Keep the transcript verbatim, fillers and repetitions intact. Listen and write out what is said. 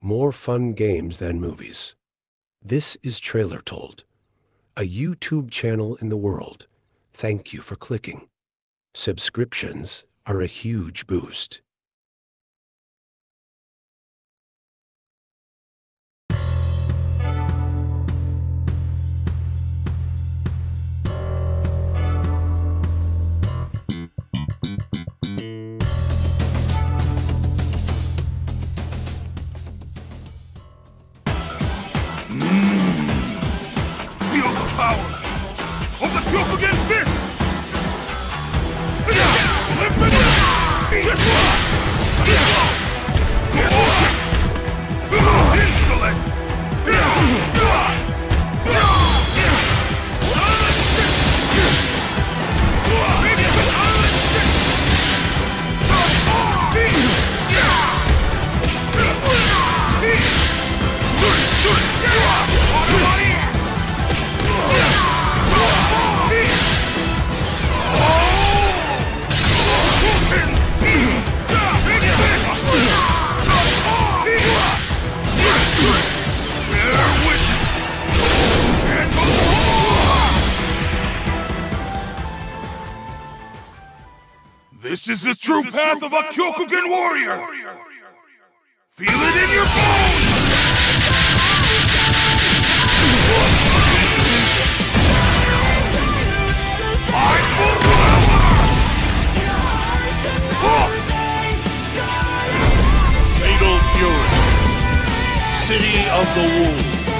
More fun games than movies. This is Trailer Told, a YouTube channel in the world. Thank you for clicking. Subscriptions are a huge boost. Kyokugan fist! This is the true path of a Kyokugan warrior! Feel it in your bones! Mindful power! Fatal Fury City of the Wolves.